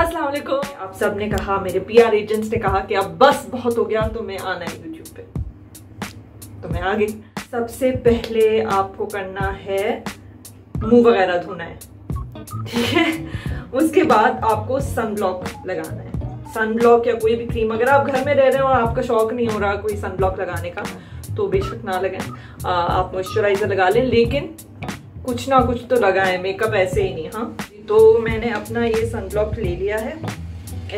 अस्सलाम वालेकुम। आप सब ने कहा, मेरे पीआर एजेंट्स ने कहा कि अब बस बहुत हो गया, तो मैं आना है यूट्यूब पे, तो मैं आ गई। सबसे पहले आपको करना है मुंह वगैरह धोना है, ठीक है। उसके बाद आपको सनब्लॉक लगाना है, सनब्लॉक या कोई भी क्रीम। अगर आप घर में रह रहे हो और आपका शौक नहीं हो रहा कोई सनब्लॉक लगाने का, तो बेशक ना लगाएं। आप मॉइस्चराइजर लगा लें, लेकिन कुछ ना कुछ तो लगाएं, मेकअप ऐसे ही नहीं। हाँ, तो मैंने अपना ये सनब्लॉक ले लिया है,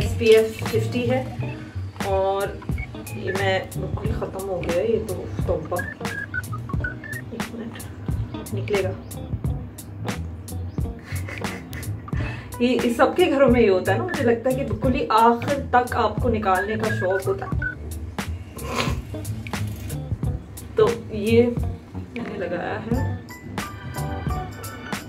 SPF 50 है, और ये मैं बिल्कुल ख़त्म हो गया है ये तो तोबा। एक मिनट निकलेगा ये सबके घरों में ये होता है ना, मुझे लगता है कि बिल्कुल ही आखिर तक आपको निकालने का शौक होता है। तो ये मैंने लगाया है,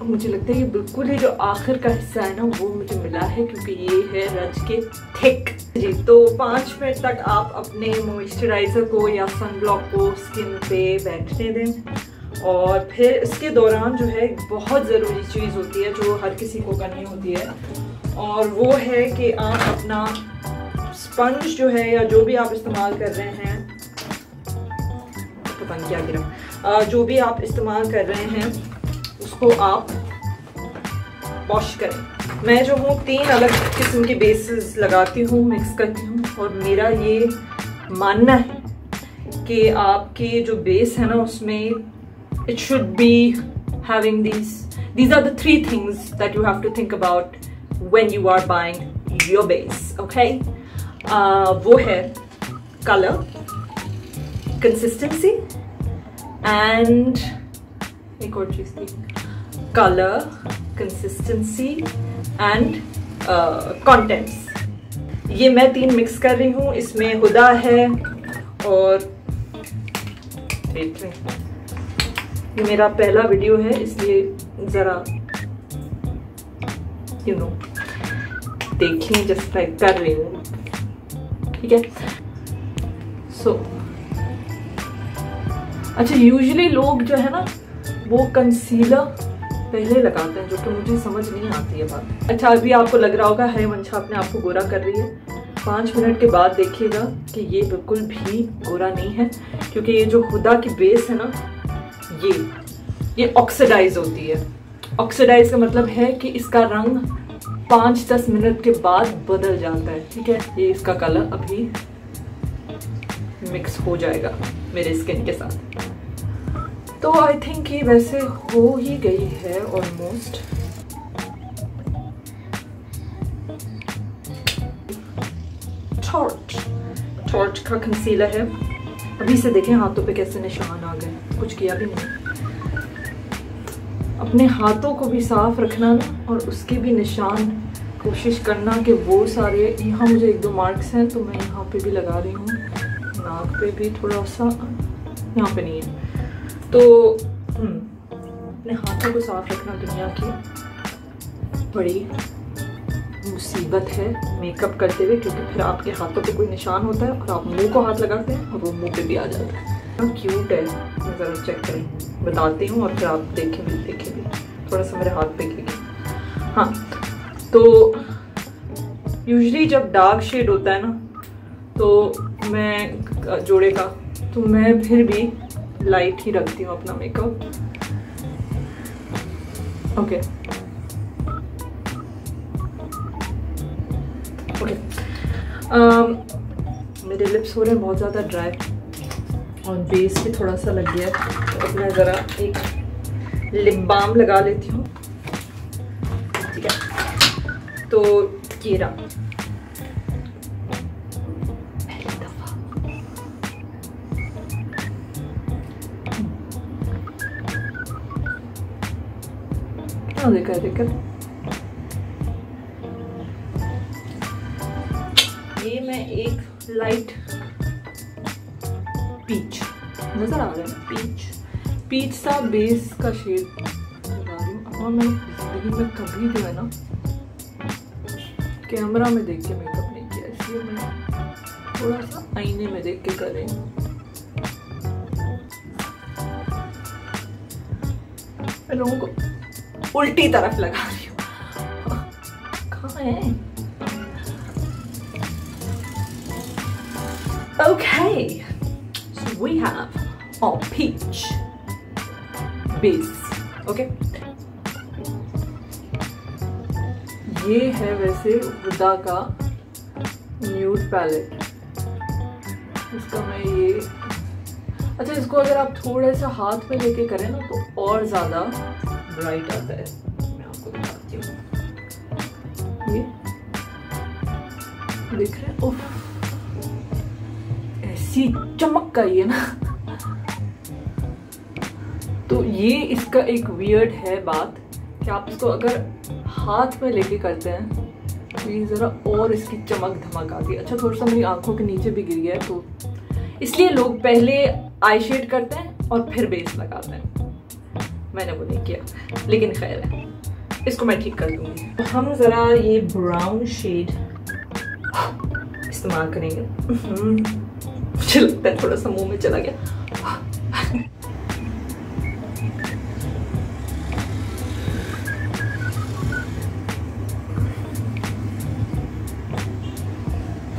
मुझे लगता है ये बिल्कुल ही जो आखिर का हिस्सा है ना वो मुझे मिला है, क्योंकि ये है रज के थिक जी। तो 5 मिनट तक आप अपने मॉइस्चराइज़र को या सनब्लॉक को स्किन पे बैठने दें, और फिर इसके दौरान जो है बहुत ज़रूरी चीज़ होती है जो हर किसी को करनी होती है, और वो है कि आप अपना स्पंज जो है या जो भी आप इस्तेमाल कर रहे हैं, पता नहीं क्या गिरा, जो भी आप इस्तेमाल कर रहे हैं उसको आप वॉश करें। मैं जो हूँ 3 अलग किस्म के बेसेस लगाती हूँ, मिक्स करती हूँ, और मेरा ये मानना है कि आपके जो बेस है ना उसमें it should be having these are the 3 things that you have to think about when you are buying your base, okay. वो है कलर, कंसिस्टेंसी एंड एक और चीज़ थी, कलर, कंसिस्टेंसी एंड कंटेंट्स। ये मैं 3 मिक्स कर रही हूँ, इसमें हुदा है, और ये मेरा पहला वीडियो है इसलिए ज़रा देख लें, जस्ट ट्राई कर रही हूँ, ठीक है। सो अच्छा, यूजुअली लोग जो है ना वो कंसीलर पहले लगाते हैं, जो कि मुझे समझ नहीं आती है बात। अच्छा, अभी आपको लग रहा होगा है मंशा अपने आपको गोरा कर रही है, 5 मिनट के बाद देखिएगा कि ये बिल्कुल भी गोरा नहीं है, क्योंकि ये जो हुदा की बेस है ना ये ऑक्सीडाइज होती है। ऑक्सीडाइज का मतलब है कि इसका रंग 5-10 मिनट के बाद बदल जाता है, ठीक है। ये इसका कलर अभी मिक्स हो जाएगा मेरे स्किन के साथ, तो आई थिंक ये वैसे हो ही गई है ऑलमोस्ट। टॉर्ट का कंसीलर है, अभी से देखें हाथों पे कैसे निशान आ गए, कुछ किया भी नहीं। अपने हाथों को भी साफ रखना ना, और उसके भी निशान कोशिश करना कि वो सारे, यहाँ मुझे 1-2 मार्क्स हैं तो मैं यहाँ पे भी लगा रही हूँ, नाक पे भी थोड़ा सा, यहाँ पे नहीं है। तो अपने हाथों को साफ रखना दुनिया की बड़ी मुसीबत है मेकअप करते हुए, क्योंकि फिर आपके हाथों पे कोई निशान होता है और आप मुंह को हाथ लगाते हैं और वो मुंह पे भी आ जाता है। तो क्यूट है, मैं ज़रा चेक करें, बताती हूँ और फिर आप देखें भी थोड़ा सा मेरे हाथ पे देखें। हाँ, तो यूजली जब डार्क शेड होता है ना तो मैं जोड़े का, तो मैं फिर भी लाइट ही रखती हूँ अपना मेकअप, ओके। मेरे लिप्स हो रहे हैं बहुत ज़्यादा ड्राई, और बेस भी थोड़ा सा लग गया है, तो मैं ज़रा एक लिप बाम लगा लेती हूँ, ठीक है। तो ये रहा, देखा ये मैं एक लाइट पीच नजर आ रहा है, पीच सा बेस का शेड लगा रही हूँ, और मैं जिंदगी में कभी जो है ना कैमरा में देख के मेकअप नहीं किया, इसलिए मैं थोड़ा सा आईने में देख के कर रही हूँ। लोगों को उल्टी तरफ लगा रही हूँ, कहाँ है Okay, so we have our peach base, okay? ये है वैसे हुडा का न्यूड पैलेट, इसका मैं ये, अच्छा इसको अगर आप थोड़ा सा हाथ में लेके करें ना तो और ज़्यादा ब्राइट आता है। मैं आपको दिखाती हूँ, ये दिख रहा है, उफ ऐसी चमक का ये ना। तो ये इसका एक वियर्ड है बात कि आप इसको अगर हाथ में लेके करते हैं तो ये ज़रा और इसकी चमक धमक आती है। अच्छा थोड़ा सा मेरी आंखों के नीचे भी गिर गया है, तो इसलिए लोग पहले आई शेड करते हैं और फिर बेस लगाते हैं। मैंने वो नहीं किया, लेकिन खैर है, इसको मैं ठीक कर दूंगी। तो हम ज़रा ये ब्राउन शेड इस्तेमाल करेंगे। मुझे लगता है थोड़ा सा मुँह में चला गया।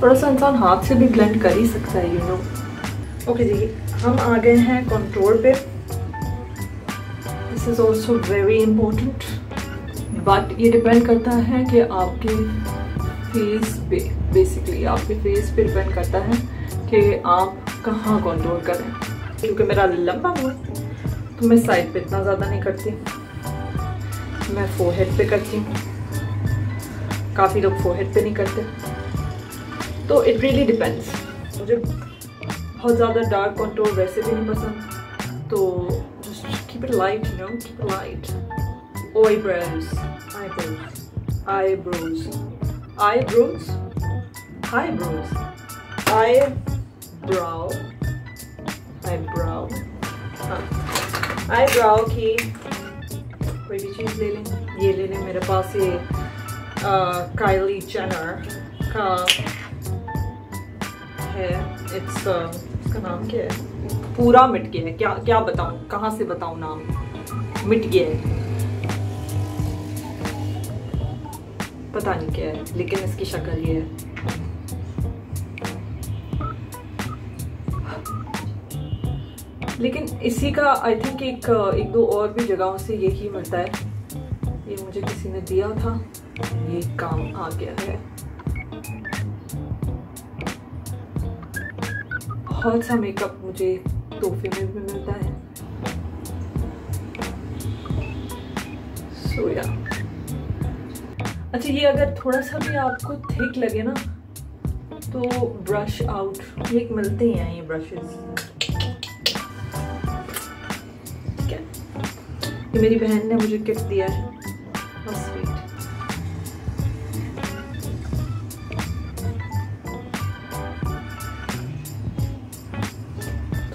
थोड़ा सा इंसान हाथ से भी ब्लेंड कर ही सकता है, यू नो। ओके जी, हम आ गए हैं कंट्रोल पे। This is also very important, but ये डिपेंड करता है कि आपके फेस पे, बेसिकली आपके फेस पे डिपेंड करता है कि आप कहाँ कंट्रोल करें। क्योंकि मेरा लंबा हुआ तो मैं साइड पे इतना ज़्यादा नहीं करती, मैं फोरहेड पे करती हूँ। काफ़ी लोग फोरहेड पे नहीं करते, तो इट रियली डिपेंड्स। मुझे बहुत ज़्यादा डार्क कंटूर वैसे भी नहीं पसंद, तो just keep it light, you know, keep it light. Eyebrow की कोई भी चीज़ ले लें। ये ले लें, मेरे पास ये काइली जेनर का है, इट्स इसका नाम क्या है, पूरा मिट गया है, क्या बताऊं, कहाँ से बताऊं, नाम मिट गया है, पता नहीं क्या है, लेकिन इसकी शक्ल ये है। लेकिन इसी का आई थिंक एक दो और भी जगहों से यही मिलता है। ये मुझे किसी ने दिया था, ये काम आ गया है। बहुत सा मेकअप मुझे तोहफे में भी मिलता है। सो या अच्छा, ये अगर थोड़ा सा भी आपको थिक लगे ना तो ब्रश आउट ये मिलते हैं, ये ब्रशेस। ठीक है, ये मेरी बहन ने मुझे गिफ्ट दिया है, बहुत स्वीट।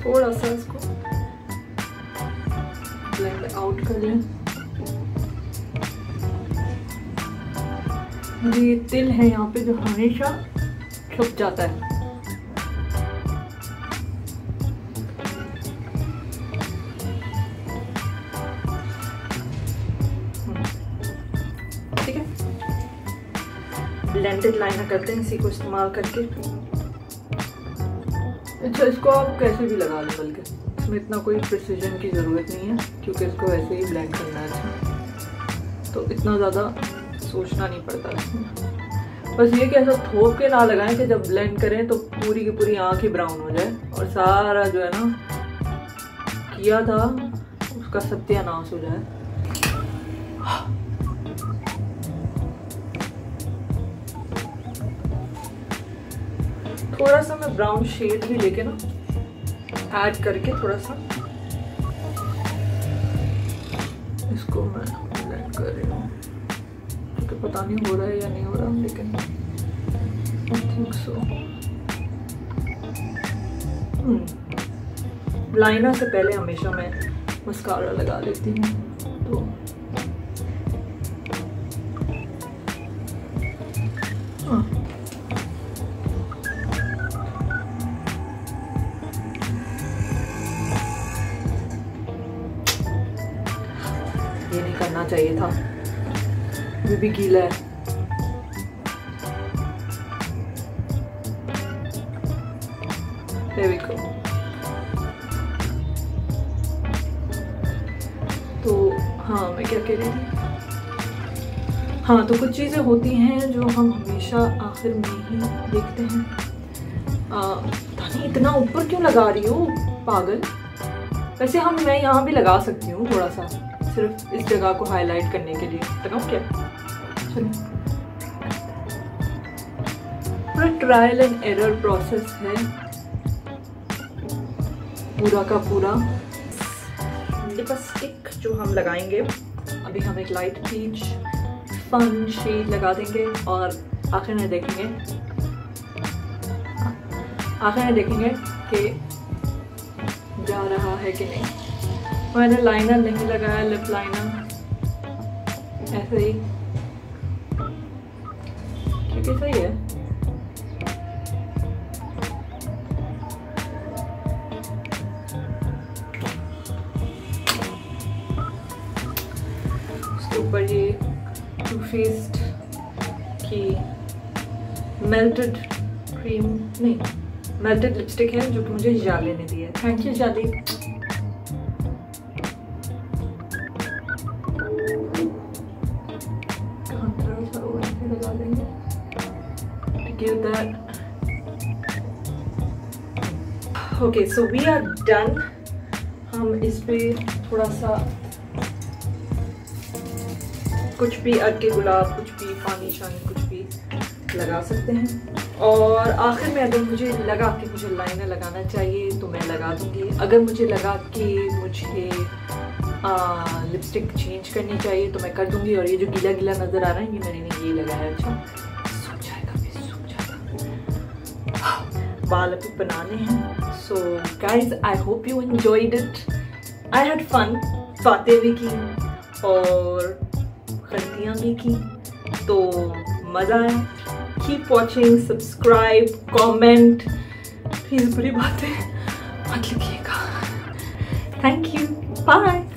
थोड़ा सा इसको ब्लेंड आउट कर लें। मुझे ये तिल है यहाँ पे जो हमेशा छुप जाता है। ठीक है, ब्लेंडेड लाइनर करते हैं इसी को इस्तेमाल करके। अच्छा, इसको आप कैसे भी लगा लें, बल्कि इसमें इतना कोई प्रिसीजन की ज़रूरत नहीं है, क्योंकि इसको वैसे ही ब्लेंड करना है। अच्छा, तो इतना ज़्यादा सोचना नहीं पड़ता इसमें। बस ये कि ऐसा थोप के ना लगाएं कि जब ब्लेंड करें तो पूरी की पूरी आँख ही ब्राउन हो जाए और सारा जो है ना किया था उसका सत्यानाश हो जाए। थोड़ा सा मैं ब्राउन शेड भी लेके ना ऐड करके थोड़ा सा इसको मैं ब्लेंड कर रही हूँ, क्योंकि पता नहीं हो रहा है या नहीं हो रहा, लेकिन आई थिंक सो। लाइनर से पहले हमेशा मैं मस्कारा लगा लेती हूँ, तो ये नहीं करना चाहिए था, ये भी गीला है। Here we go. तो हाँ मैं क्या कह रही थी, हाँ तो कुछ चीज़ें होती हैं जो हम हमेशा आखिर में ही देखते हैं। नहीं इतना ऊपर क्यों लगा रही हो पागल। वैसे मैं यहाँ भी लगा सकती हूँ थोड़ा सा, सिर्फ इस जगह को हाईलाइट करने के लिए। लगाऊँ क्या? चलो ट्रायल एंड एरर प्रोसेस है पूरा का पूरा। मेरे पास एक जो हम लगाएंगे, अभी हम एक लाइट पीच फन शेड लगा देंगे और आखिर में देखेंगे कि जा रहा है कि नहीं। मैंने लाइनर नहीं लगाया, लिप लाइनर ऐसे ही, क्योंकि सही है। ऊपर ये टू फेस्ड की मेल्टेड क्रीम, नहीं मेल्टेड लिपस्टिक है जो कि मुझे जाले ने दी है। थैंक यू जाले। लगा देंगे। Okay so we are done. हम इस पे थोड़ा सा कुछ भी अरके गुलाब, कुछ भी पानी शानी, कुछ भी लगा सकते हैं। और आखिर में अगर मुझे लगा कि मुझे लाइनर लगाना चाहिए तो मैं लगा दूंगी। अगर मुझे लगा कि मुझे लिपस्टिक चेंज करनी चाहिए तो मैं कर दूंगी। और ये जो गीला गीला नज़र आ रहा है ये मैंने ये लगाया। अच्छा सूख जाएगा, फिर सूख जाएगा। बाल अभी बनाने हैं। So guys I hope you enjoyed it. I had fun, बातें भी की और गलतियाँ भी की, तो मज़ा आया। Keep watching, subscribe, comment, please बुरी बातें मत लिखिएगा। Thank you, bye.